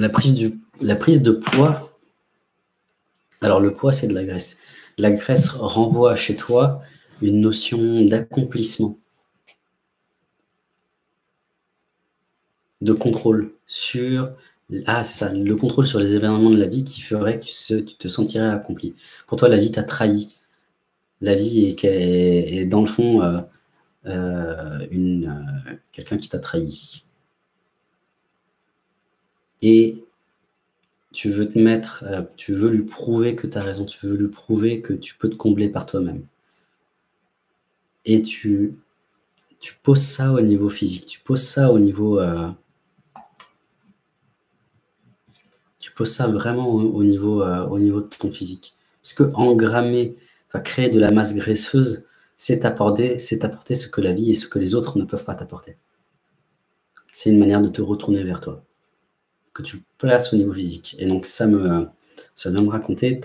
La prise de poids, alors le poids c'est de la graisse. La graisse renvoie chez toi une notion d'accomplissement, de contrôle sur... Ah, c'est ça, le contrôle sur les événements de la vie qui ferait que tu te sentirais accompli. Pour toi, la vie t'a trahi. La vie est dans le fond quelqu'un qui t'a trahi. Et tu veux te mettre, tu veux lui prouver que tu as raison, tu veux lui prouver que tu peux te combler par toi-même. Et tu poses ça au niveau physique, tu poses ça au niveau... tu poses ça vraiment au niveau de ton physique. Parce que engrammer, enfin, créer de la masse graisseuse, c'est t'apporter ce que la vie et ce que les autres ne peuvent pas t'apporter. C'est une manière de te retourner vers toi, que tu places au niveau physique. Et donc, ça vient me raconter,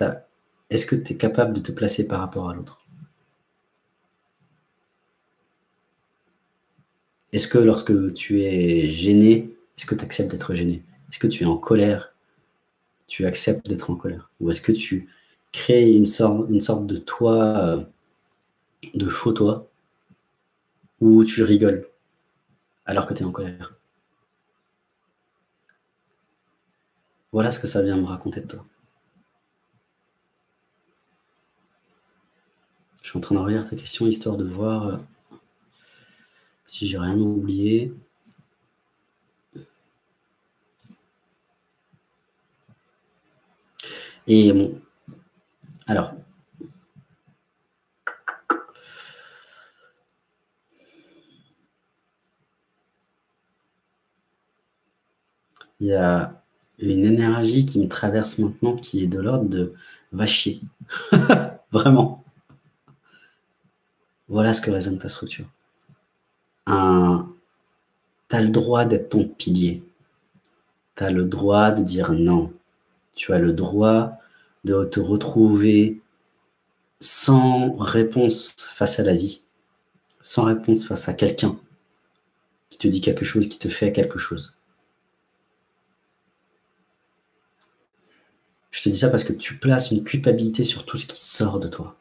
est-ce que tu es capable de te placer par rapport à l'autre? Est-ce que lorsque tu es gêné, est-ce que tu acceptes d'être gêné? Est-ce que tu es en colère? Tu acceptes d'être en colère? Ou est-ce que tu crées une sorte de toi, de faux toi, où tu rigoles alors que tu es en colère? Voilà ce que ça vient me raconter de toi. Je suis en train de relire ta question, histoire de voir si j'ai rien oublié. Et bon, alors, il y a une énergie qui me traverse maintenant qui est de l'ordre de va chier. Vraiment. Voilà ce que résonne ta structure. T'as le droit d'être ton pilier. T'as le droit de dire non. Tu as le droit de te retrouver sans réponse face à la vie, sans réponse face à quelqu'un qui te dit quelque chose, qui te fait quelque chose. Je te dis ça parce que tu places une culpabilité sur tout ce qui sort de toi.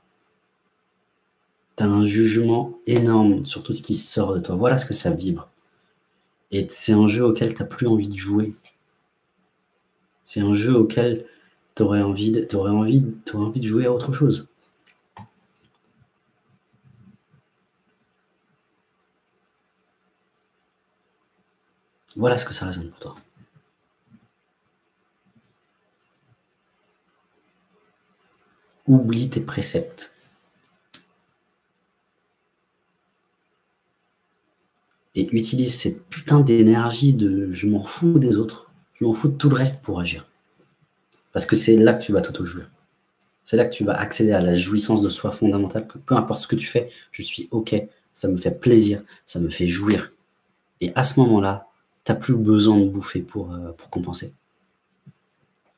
Tu as un jugement énorme sur tout ce qui sort de toi. Voilà ce que ça vibre. Et c'est un jeu auquel tu n'as plus envie de jouer. C'est un jeu auquel tu aurais envie de jouer à autre chose. Voilà ce que ça résonne pour toi. Oublie tes préceptes. Et utilise cette putain d'énergie de « je m'en fous des autres ». Je m'en fous de tout le reste pour agir. Parce que c'est là que tu vas t'auto-jouir. C'est là que tu vas accéder à la jouissance de soi fondamentale, que peu importe ce que tu fais, je suis OK, ça me fait plaisir, ça me fait jouir. Et à ce moment-là, tu n'as plus besoin de bouffer pour compenser.